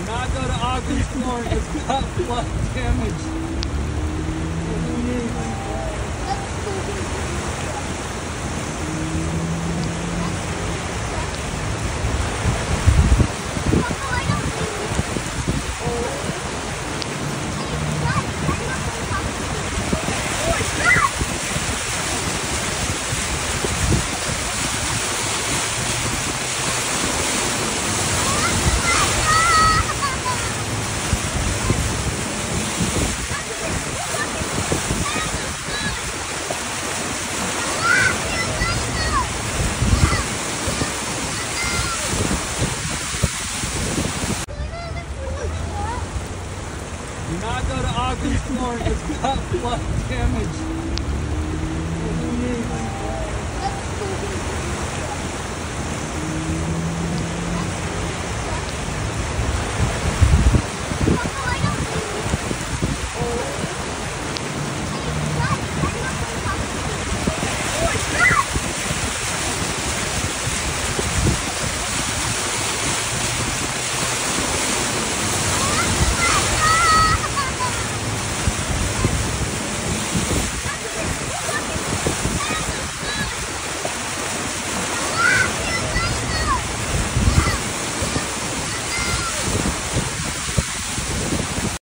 Do not go to Ogden's Corner. It's got flood damage. Do not go to Ogden's Corner. It's got flood damage.